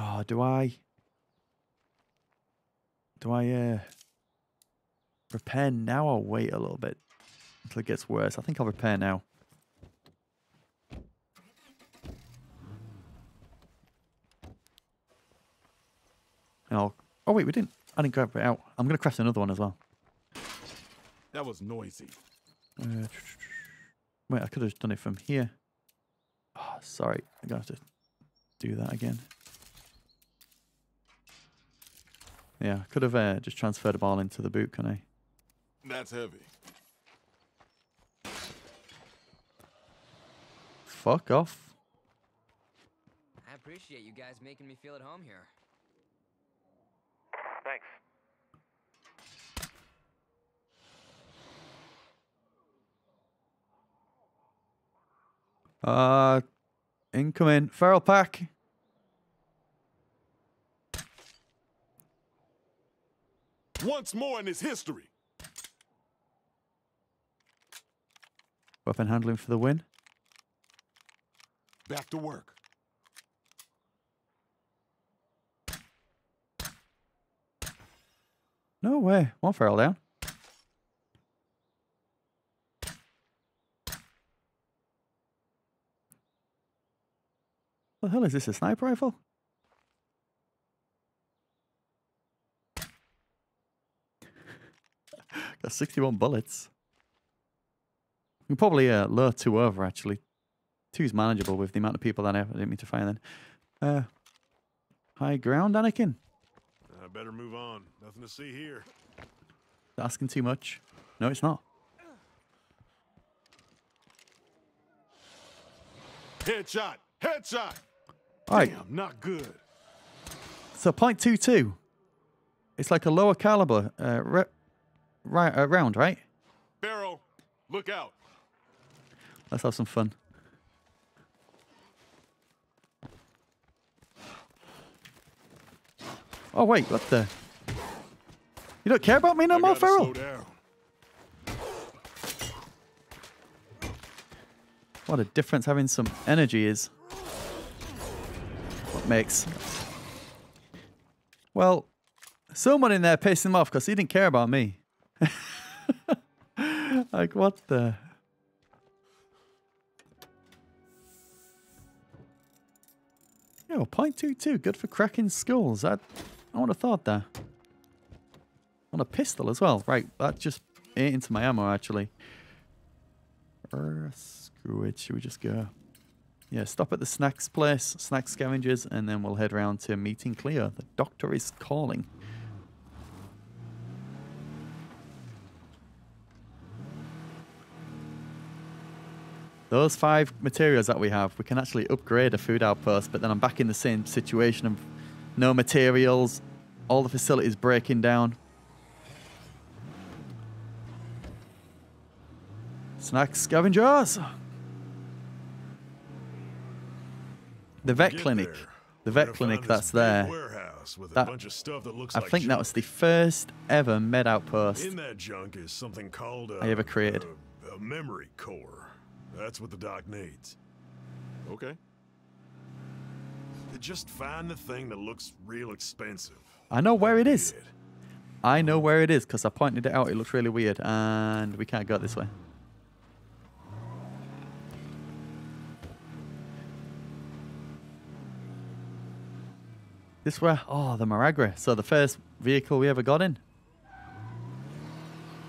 Oh, do I repair now or wait a little bit until it gets worse? I think I'll repair now. And I'll... Oh, wait, we didn't... I didn't grab it out. I'm going to craft another one as well. That was noisy. Wait, I could have done it from here. Oh, sorry. I'm going to have to do that again. Yeah, I could have just transferred the ball into the boot, couldn't I? That's heavy. Fuck off. I appreciate you guys making me feel at home here. Thanks. Incoming feral pack. Once more in his history. Weapon handling for the win. Back to work. No way. One feral down. What the hell is this? A sniper rifle? Got 61 bullets. We can probably lure two over, actually. Two's manageable with the amount of people that I didn't mean to fire then. High ground, Anakin. I better move on. Nothing to see here. Asking too much. No, it's not. Headshot! Headshot! Right. Damn, not good. So, .22. It's like a lower caliber round, right? Barrel, look out. Let's have some fun. Oh, wait, what the? You don't care about me no more, feral? What a difference having some energy is. What makes? Well, someone in there pissed him off because he didn't care about me. Like, what the? Yo, .22, good for cracking skulls. I would have thought that. On a pistol as well. Right, that just ate into my ammo, actually. Screw it, should we just go? Yeah, stop at the snacks place, snack scavengers, and then we'll head round to meeting Cleo. The doctor is calling. Those 5 materials that we have, we can actually upgrade a food outpost, but then I'm back in the same situation of no materials, all the facilities breaking down. Snack scavengers! The vet clinic. The vet clinic that's there. I think that was the first ever med outpost in that junk is something called I ever created. A memory core. That's what the doc needs. Okay. Just find the thing that looks real expensive. I know where it is. I know where it is because I pointed it out. It looks really weird, and we can't go this way. This way. Oh, the Maragra. So the first vehicle we ever got in.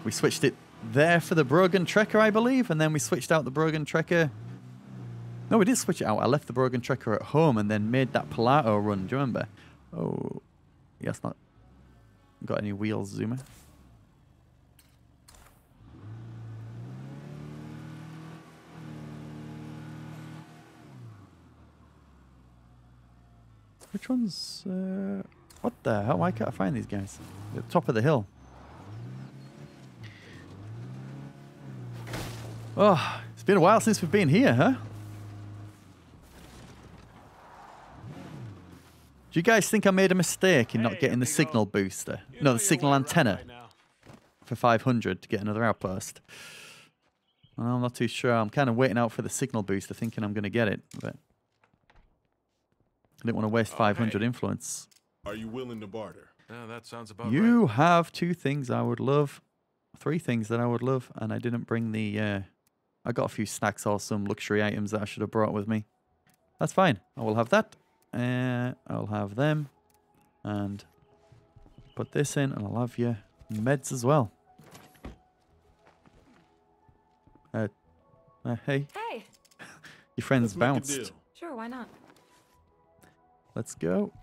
We switched it there for the Brogan Trekker, I believe, and then we switched out the Brogan Trekker. No, we did switch it out. I left the Brogan Trekker at home and then made that Pilato run. Do you remember? Oh, yeah, it's not got any wheels, Zuma. Which one's... what the hell? Why can't I find these guys? They're at the top of the hill. Oh, it's been a while since we've been here, huh? Do you guys think I made a mistake in not getting the signal booster? No, the signal antenna for 500 to get another outpost. Well, I'm not too sure. I'm kind of waiting out for the signal booster, thinking I'm going to get it. But I didn't want to waste 500 influence. Are you willing to barter? No, that sounds about right. You have two things I would love. Three things that I would love, and I didn't bring the... I got a few snacks or some luxury items that I should have brought with me. That's fine. I will have that. I'll have them. And put this in, and I'll have your meds as well. Hey. Hey. Your friends bounced. Sure, why not? Let's go.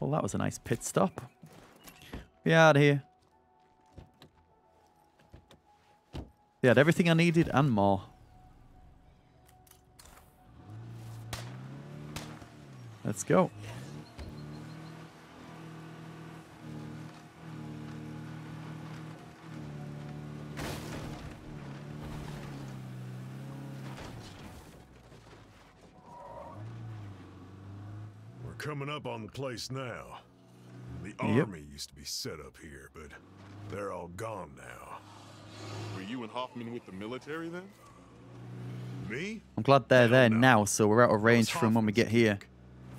Well, that was a nice pit stop. Be out of here. They had everything I needed and more. Let's go. We're coming up on the place now. The army used to be set up here, but they're all gone now. Were you and Hoffman with the military then? Me? I'm glad they're there now, so we're out of range from when we get here.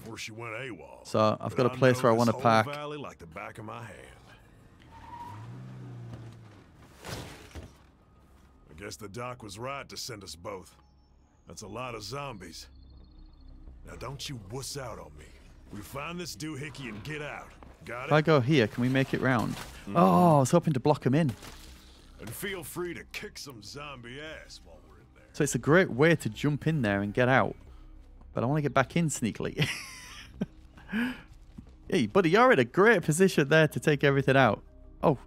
Before she went AWOL, so I've got a place where I want to park. Valley like the back of my hand. I guess the doc was right to send us both. That's a lot of zombies. Now don't you wuss out on me. We find this doohickey and get out. Got it? If I go here, can we make it round? Oh, I was hoping to block him in. And feel free to kick some zombie ass while we're in there. So it's a great way to jump in there and get out. But I want to get back in sneakily. Hey, buddy, you're in a great position there to take everything out. Oh.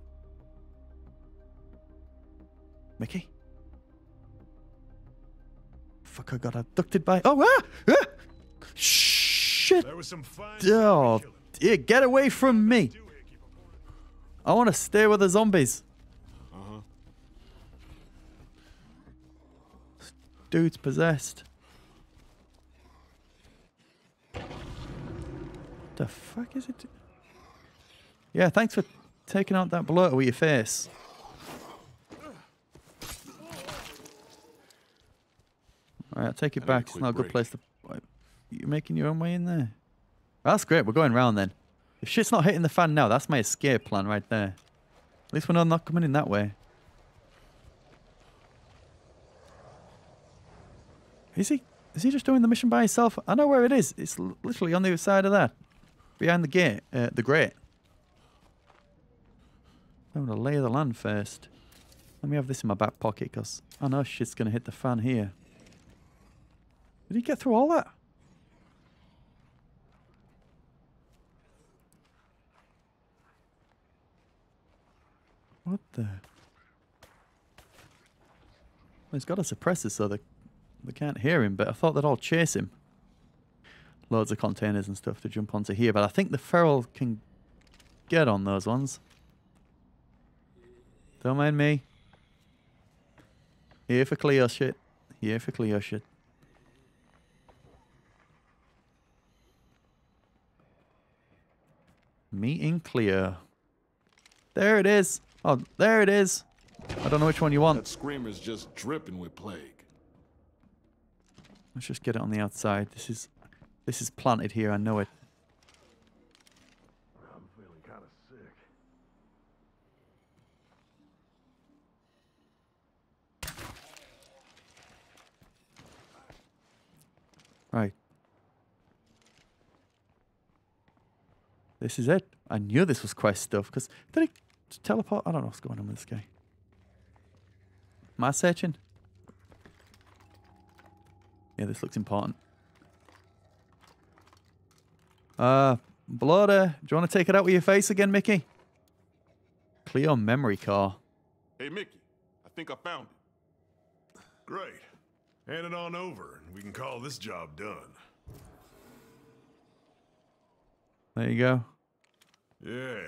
Mickey? Fuck, I got abducted by... Oh, shit! There was some fine yeah, get away from me! I want to stay with the zombies. Dude's possessed. The fuck is it? Yeah, thanks for taking out that bloater with your face. Alright, I'll take it back. It's not a good place to... You're making your own way in there. That's great, we're going round then. If shit's not hitting the fan now, that's my escape plan right there. At least we're not coming in that way. Is he just doing the mission by himself? I know where it is. It's literally on the other side of that. Behind the gate, the grate. I'm going to lay the land first. Let me have this in my back pocket because I know shit's going to hit the fan here. Did he get through all that? What the? Well, he's got a suppressor so the... They can't hear him, but I thought they'd all chase him. Loads of containers and stuff to jump onto here, but I think the feral can get on those ones. Don't mind me. Here for Cleo shit. Here for Cleo shit. Meeting Cleo. There it is. Oh, there it is. I don't know which one you want. That screamer's just dripping with plague. Let's just get it on the outside. This is planted here, I know it. I'm feeling kind of sick. Right. This is it. I knew this was quest stuff, because did it teleport? I don't know what's going on with this guy. Am I searching? Yeah, this looks important. Bloater, do you want to take it out with your face again, Mickey? Cleo memory car. Hey, Mickey, I think I found it. Great. Hand it on over, and we can call this job done. There you go. Yeah,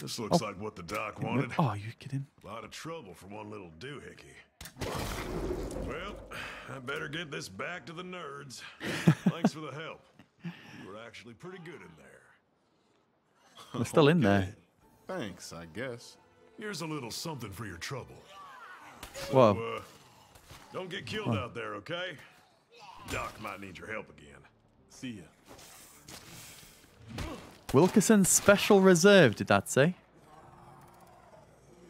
this looks like what the doc wanted. Oh, you kidding? A lot of trouble for one little doohickey. Well, I better get this back to the nerds. Thanks for the help. You were actually pretty good in there. We're still in there. Thanks, I guess. Here's a little something for your trouble. So, whoa. Don't get killed out there, okay? Doc might need your help again. See ya. Wilkerson Special Reserve, did that say?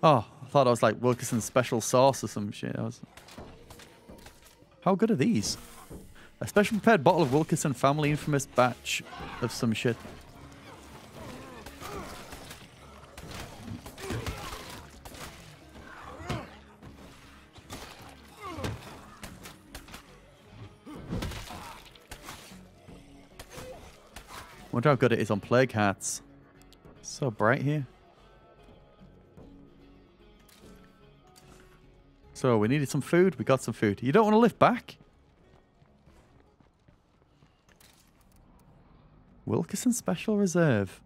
Oh, I thought I was like Wilkerson Special Sauce or some shit. How good are these? A special prepared bottle of Wilkerson family infamous batch of some shit. Wonder how good it is on plague hats. So bright here. So we needed some food. We got some food. You don't want to lift back? Wilkerson Special Reserve.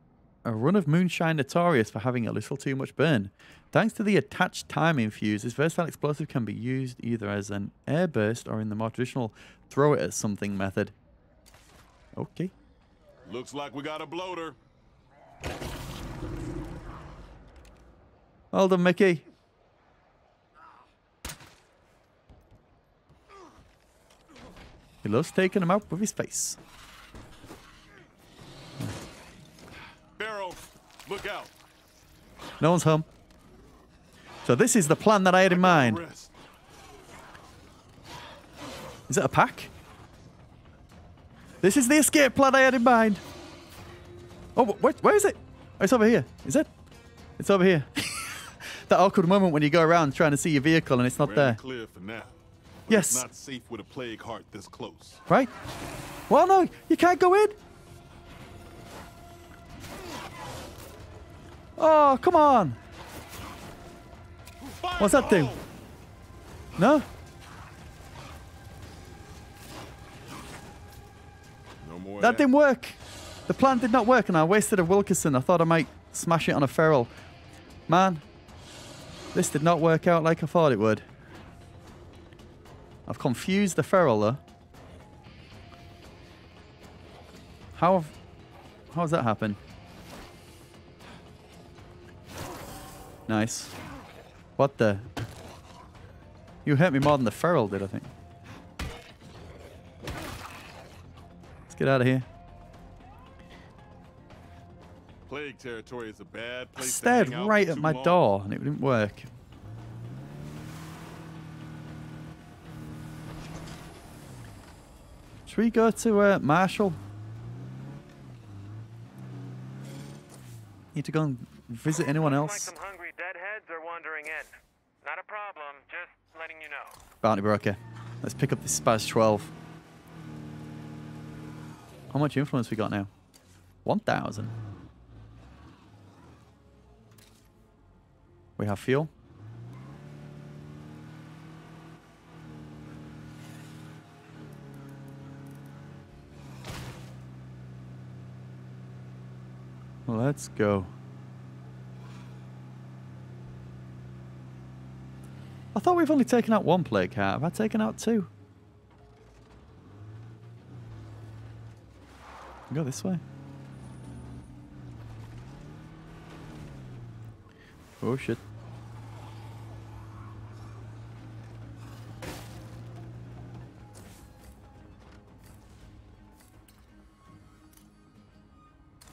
A run of moonshine notorious for having a little too much burn. Thanks to the attached timing fuse, this versatile explosive can be used either as an air burst or in the more traditional throw it at something method. Okay. Looks like we got a bloater. Hold on, Mickey. He loves taking him out with his face. Barrel, look out. No one's home. So this is the plan that I had in mind. Is it a pack? This is the escape plan I had in mind. Oh, where is it? Oh, it's over here. Is it? It's over here. That awkward moment when you go around trying to see your vehicle and it's not there. Clear for now, yes. It's not safe with a plague heart this close. Right? Well, no, you can't go in. Oh, come on. What's that do? No? That didn't work. The plan did not work, and I wasted a Wilkerson. I thought I might smash it on a feral. Man, this did not work out like I thought it would. I've confused the feral, though. How does that happen? Nice. What the? You hurt me more than the feral did, I think. Get out of here. Plague territory is a bad place. I stared right at my door and it didn't work. Should we go to Marshall? Need to go and visit anyone else? Like some hungry deadheads are wandering in. Not a problem, just letting you know. Bounty broker. Let's pick up this SPAS-12. How much influence we got now? 1,000. We have fuel. Let's go. I thought we've only taken out one plague cat. Have I taken out two? Go this way. Oh shit.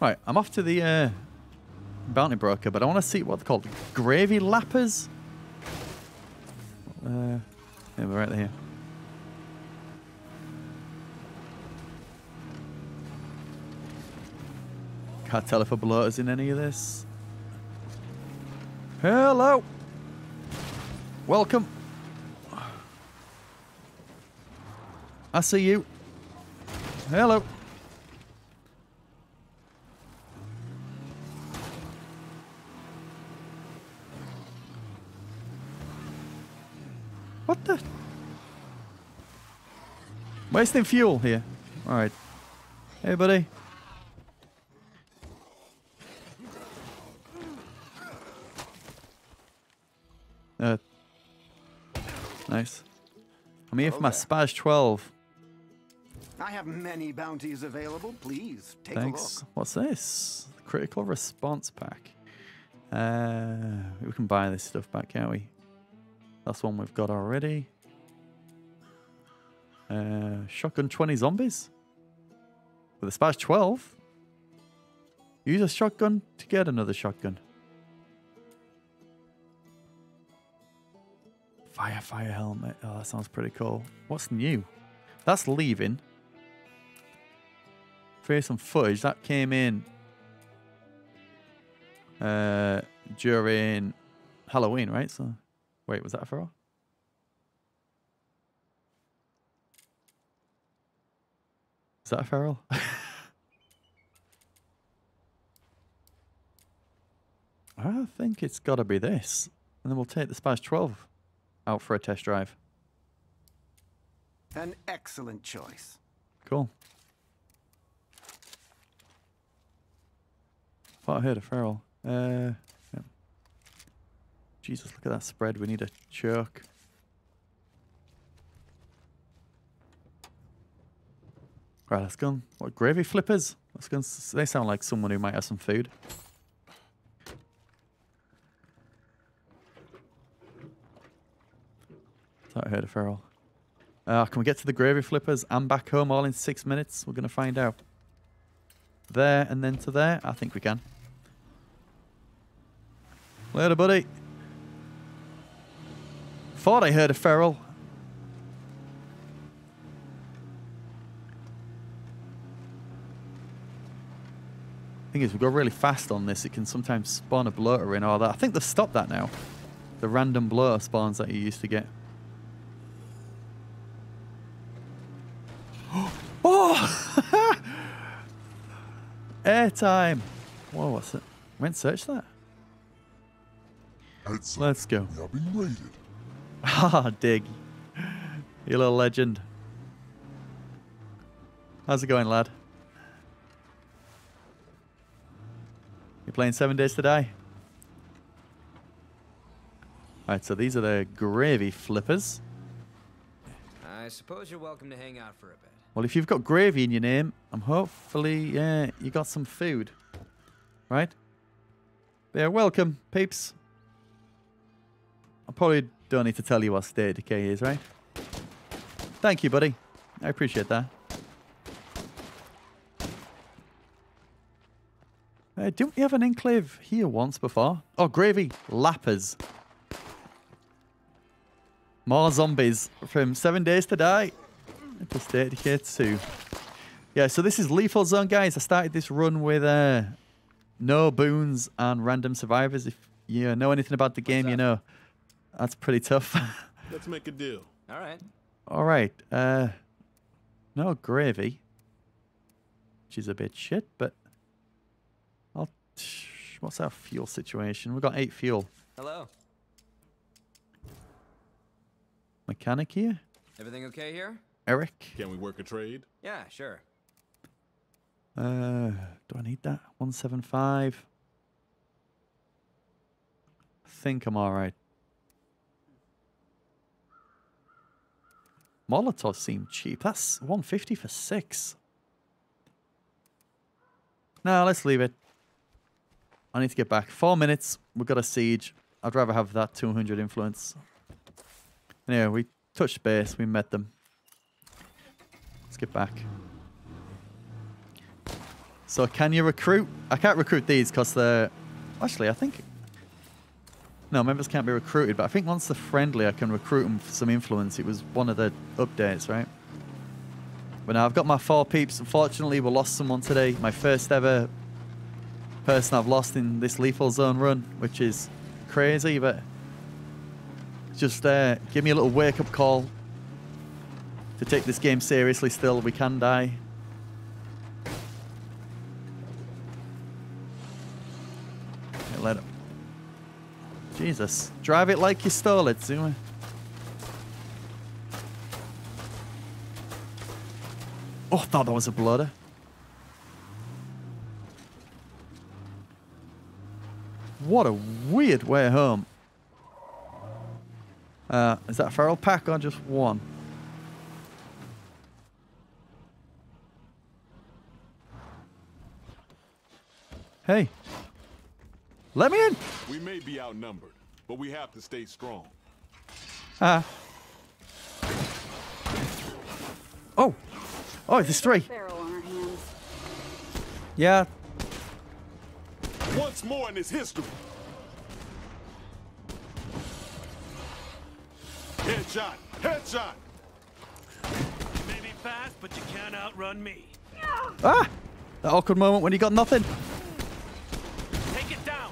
Right, I'm off to the bounty broker, but I want to see what they're called. Gravy Lappers? Yeah, we're right there. Can't tell if a bloater's in any of this. Hello! Welcome! I see you. Hello! What the? Wasting fuel here. Alright. Hey, buddy. Nice. I'm here for my SPAS-12. I have many bounties available. Please take a look. What's this? Critical response pack. We can buy this stuff back, can't we? That's one we've got already. Shotgun 20 zombies with a SPAS-12. Use a shotgun to get another shotgun. Fire helmet. Oh, that sounds pretty cool. What's new? That's leaving. Here's some footage that came in during Halloween, right? So, wait, was that a throw? Is that a feral? I think it's got to be this. And then we'll take the SPAS-12 out for a test drive. An excellent choice. Cool. Thought I heard a feral. Yeah. Jesus, look at that spread. We need a choke. Right, let's go. What, Gravy Flippers? Let's go. They sound like someone who might have some food. Thought I heard a feral. Can we get to the Gravy Flippers and back home all in 6 minutes? We're going to find out. There and then to there? I think we can. Later, buddy. Thought I heard a feral. Thing is, we go really fast on this. It can sometimes spawn a bloater in all that. I think they've stopped that now. The random bloater spawns that you used to get. Oh! Airtime. Whoa, what's it? Went search that. That's let's go. I'll be raided. Ah, dig. You little legend. How's it going, lad? You're playing 7 Days to Die? Alright, so these are the Gravy Flippers. I suppose you're welcome to hang out for a bit. Well, if you've got gravy in your name, I'm hopefully, yeah, you got some food. Right? Yeah, welcome, peeps. I probably don't need to tell you what State of Decay is, right? Thank you, buddy. I appreciate that. Didn't we have an enclave here once before? Oh, Gravy Lappers. More zombies from 7 Days to Die to State of Decay 2. Yeah, so this is Lethal Zone, guys. I started this run with no boons and random survivors. If you know anything about the game, you know that's pretty tough. Let's make a deal. All right. All right. No gravy, which is a bit shit, but... What's our fuel situation? We've got 8 fuel. Hello. Mechanic here. Everything okay here? Eric. Can we work a trade? Yeah, sure. Do I need that? 175. I think I'm all right. Molotov seemed cheap. That's 150 for 6. No, let's leave it. I need to get back. 4 minutes. We've got a siege. I'd rather have that 200 influence. Anyway, we touched base. We met them. Let's get back. So can you recruit? I can't recruit these because they're... Actually, I think... No, members can't be recruited. But I think once they're friendly, I can recruit them for some influence. It was one of the updates, right? But now I've got my 4 peeps. Unfortunately, we lost someone today. My first ever... person I've lost in this Lethal Zone run, which is crazy, but just give me a little wake-up call to take this game seriously still. We can die. Okay, let it. Jesus. Drive it like you stole it, Zuma. Oh, I thought that was a bloater. What a weird way home. Is that a feral pack or just one? Hey. Let me in. We may be outnumbered, but we have to stay strong. Ah. Oh. Oh, there's 3. Yeah. once more in his history. Headshot, headshot. You may be fast, but you can't outrun me. Ah, that awkward moment when you got nothing. Take it down.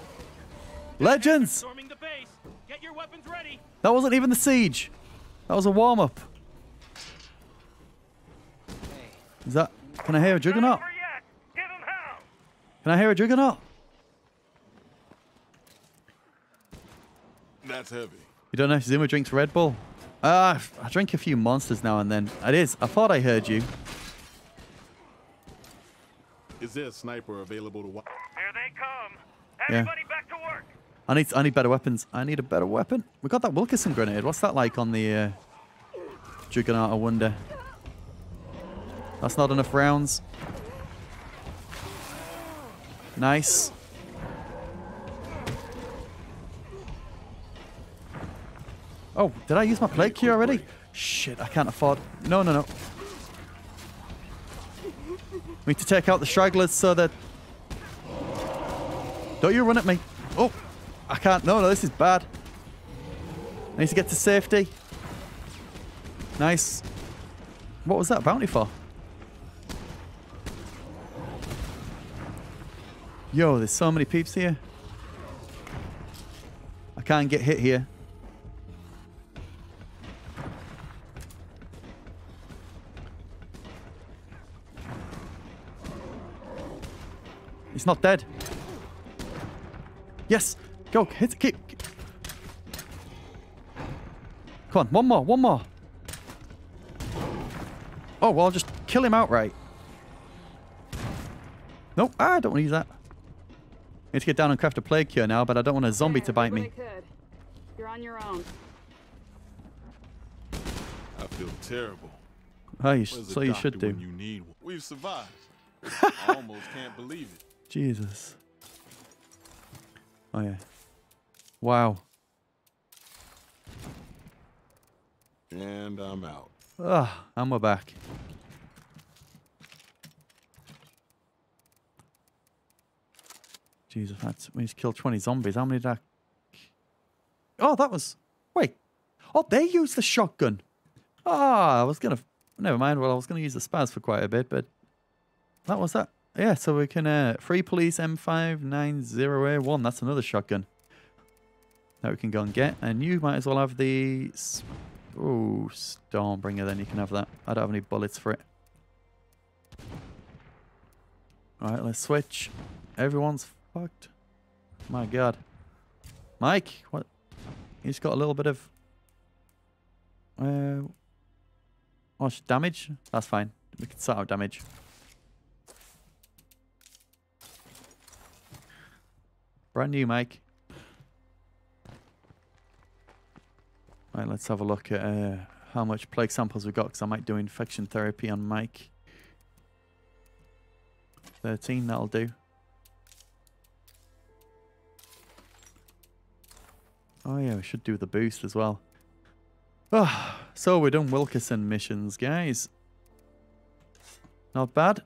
Legends. Storming the base. Get your weapons ready. That wasn't even the siege. That was a warm up. Is that? Can I hear a juggernaut? Can I hear a juggernaut? That's heavy. You don't know if Zuma drinks Red Bull? I drink a few monsters now and then. It is. I thought I heard you. Is there a sniper available to watch? Here they come. Everybody back to work. I need better weapons. I need a better weapon. We got that Wilkerson grenade. What's that like on the juggernaut, I wonder? That's not enough rounds. Nice. Oh, did I use my plate cure already? Shit, I can't afford. No, no, no. We need to take out the stragglers so that... Don't you run at me. Oh, I can't. No, no, this is bad. I need to get to safety. Nice. What was that bounty for? Yo, there's so many peeps here. I can't get hit here. He's not dead. Yes, go hit, keep. Come on, one more, one more. Oh well, I'll just kill him outright. Nope, I don't want to use that. I need to get down and craft a plague cure now, but I don't want a zombie to bite me. You're on your own. I feel terrible. Oh, you so you should do. You need one? We've survived. I almost can't believe it. Jesus. Oh yeah. Wow. And I'm out. Ah, and we're back. Jesus, we just killed 20 zombies. How many did I... Oh, that was... Wait. Oh, they used the shotgun. Ah, I was going to... Never mind. Well, I was going to use the SPAS for quite a bit, but... That was that. Yeah, so we can... Free police M590A1. That's another shotgun. That we can go and get. And you might as well have the... Oh, Stormbringer then. You can have that. I don't have any bullets for it. Alright, let's switch. Everyone's... Fucked. My God. Mike, what? He's got a little bit of... Oh, damage? That's fine. We can start out damage. Brand new, Mike. Right, let's have a look at how much plague samples we've got, because I might do infection therapy on Mike. 13, that'll do. Oh yeah, we should do the boost as well. Oh, so we're done Wilkerson missions, guys. Not bad.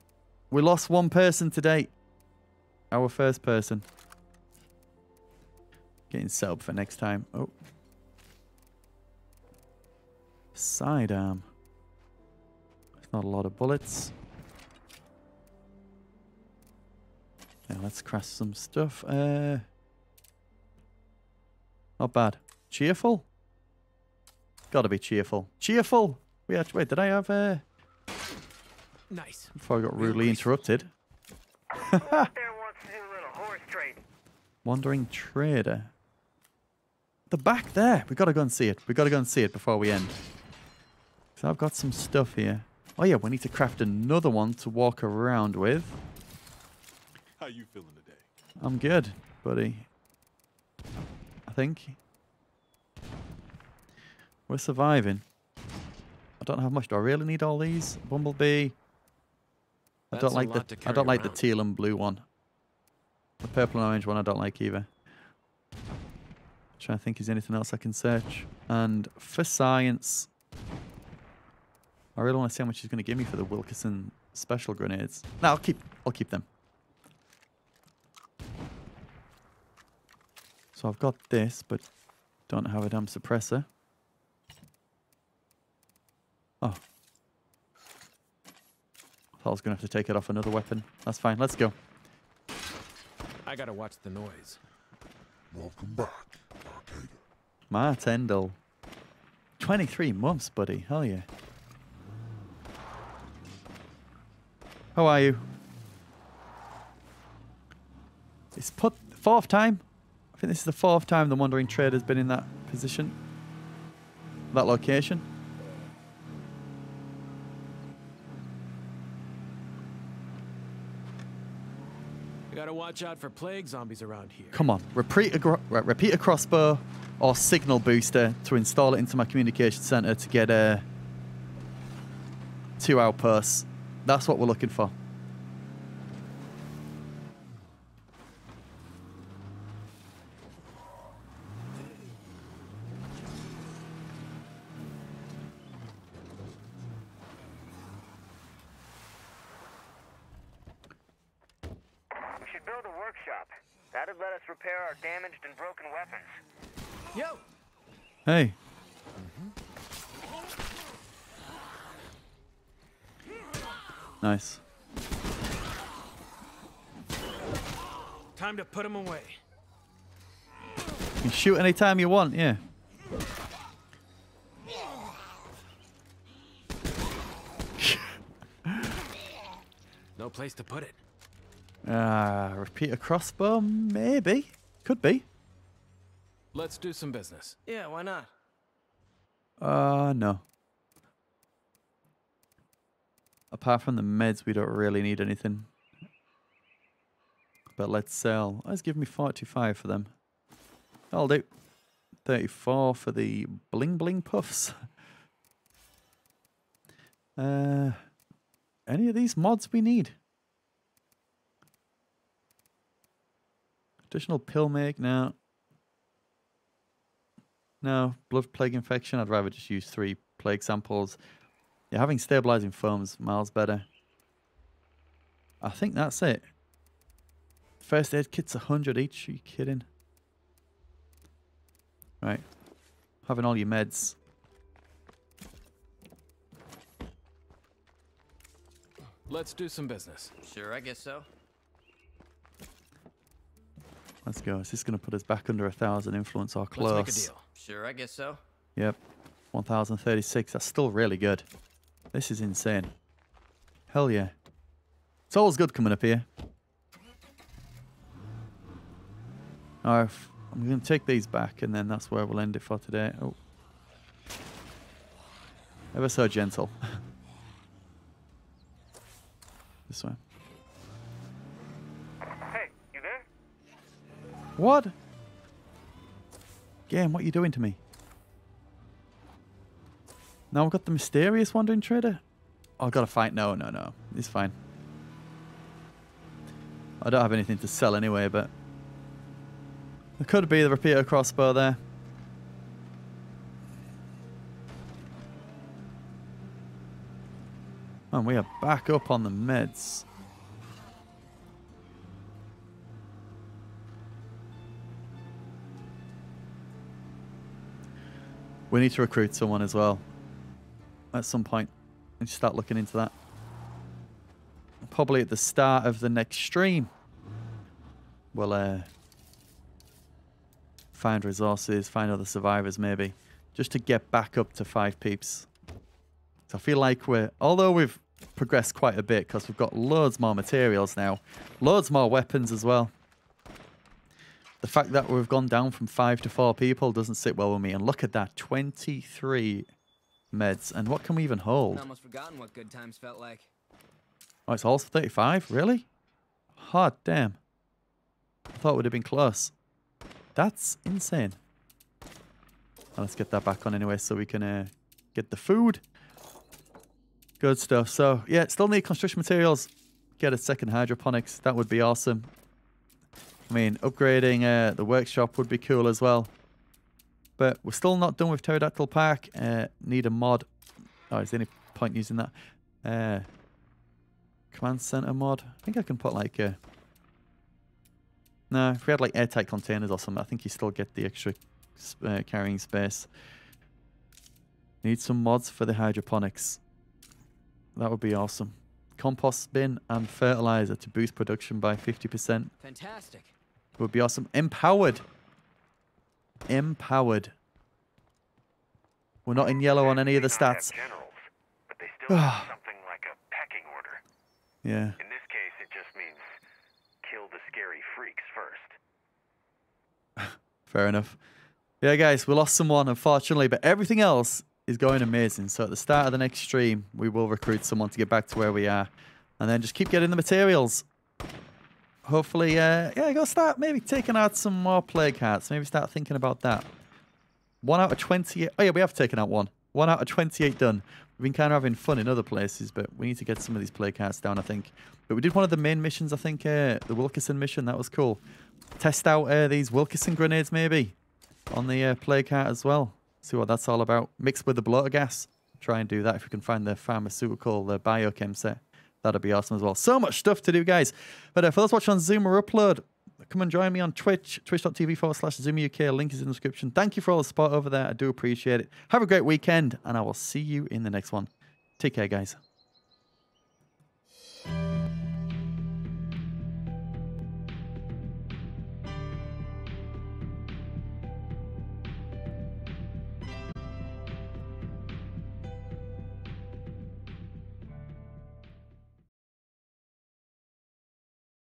We lost one person today. Our first person. Getting set up for next time. Oh. Sidearm. There's not a lot of bullets. Now let's craft some stuff. Not bad. Cheerful? Gotta be cheerful. Cheerful! Wait, did I have a... Nice. Before I got rudely interrupted. Wandering trader. The back there. We gotta go and see it. We gotta go and see it before we end. So I've got some stuff here. Oh yeah, we need to craft another one to walk around with. How you feeling today? I'm good, buddy. Think we're surviving. I don't have much. Do I really need all these? Bumblebee. I don't like the teal and blue one. The purple and orange one I don't like either. I'm trying to think, is there anything else I can search? And for science, I really want to see how much he's going to give me for the Wilkerson special grenades. No, I'll keep them. So I've got this, but don't have a damn suppressor. Oh. I thought I was going to have to take it off another weapon. That's fine. Let's go. I got to watch the noise. Welcome back, Martendal. Martendal. 23 months, buddy. Hell yeah. How are you? It's put fourth time. I think this is the fourth time the Wandering Trader's been in that position. That location. You gotta watch out for plague zombies around here. Come on. Repeat a crossbow or signal booster to install it into my communication center to get a 2 outposts. That's what we're looking for. We should build a workshop. That'd let us repair our damaged and broken weapons. Yo! Hey. Nice. Time to put him away. You can shoot anytime you want, yeah. No place to put it. Repeat a crossbow, maybe. Could be. Let's do some business. Yeah, why not? No. Apart from the meds, we don't really need anything. But let's sell. Let's give me 45 for them. I'll do 34 for the bling bling puffs. Any of these mods we need? Additional pill make now. No, blood plague infection. I'd rather just use 3 plague samples. Yeah, having stabilizing foams, miles better. I think that's it. First aid kit's 100 each, are you kidding? Right. Having all your meds. Let's do some business. Sure, I guess so. Let's go. Is this going to put us back under 1,000 influence or close? Let's make a deal. Sure, I guess so. Yep. 1,036. That's still really good. This is insane. Hell yeah. It's always good coming up here. Alright, I'm going to take these back and then that's where we'll end it for today. Oh. Ever so gentle. This way. Hey, you there? What? Game, what are you doing to me? Now we've got the mysterious Wandering Trader. Oh, I've got to fight. No, no, no. It's fine. I don't have anything to sell anyway, but... There could be the repeater crossbow there. And we are back up on the meds. We need to recruit someone as well. At some point, and start looking into that. Probably at the start of the next stream, we'll find resources, find other survivors, maybe, just to get back up to 5 peeps. So I feel like although we've progressed quite a bit because we've got loads more materials now, loads more weapons as well. The fact that we've gone down from 5 to 4 people doesn't sit well with me. And look at that, 23. Meds, and what can we even hold? Almost forgotten what good times felt like. Oh, it's also 35? Really? Hard damn. I thought it would have been close. That's insane. Well, let's get that back on anyway so we can get the food. Good stuff. So, yeah, still need construction materials. Get a second hydroponics. That would be awesome. I mean, upgrading the workshop would be cool as well. But we're still not done with Pterodactyl Park. Need a mod. Oh, is there any point using that? Command Center mod. I think I can put like a... No, if we had like airtight containers or something, I think you still get the extra carrying space. Need some mods for the hydroponics. That would be awesome. Compost bin and fertilizer to boost production by 50%. Fantastic. Would be awesome. Empowered. Empowered. We're not in yellow on any of the stats. Generals, but they still have something like a pecking order. Yeah. In this case, it just means kill the scary freaks first. Fair enough. Yeah, guys, we lost someone, unfortunately, but everything else is going amazing. So at the start of the next stream, we will recruit someone to get back to where we are. And then just keep getting the materials. Hopefully, yeah, go start maybe taking out some more play cards. Maybe start thinking about that. 1 out of 28. Oh, yeah, we have taken out one. 1 out of 28 done. We've been kind of having fun in other places, but we need to get some of these play cards down, I think. But we did one of the main missions, I think, the Wilkerson mission. That was cool. Test out these Wilkerson grenades, maybe, on the play card as well. See what that's all about. Mixed with the bloater gas. Try and do that if we can find the pharmaceutical, the biochem set. That'd be awesome as well. So much stuff to do, guys. But for those watching on Zoom or Upload, come and join me on Twitch, twitch.tv/ZumaUK. Link is in the description. Thank you for all the support over there. I do appreciate it. Have a great weekend, and I will see you in the next one. Take care, guys.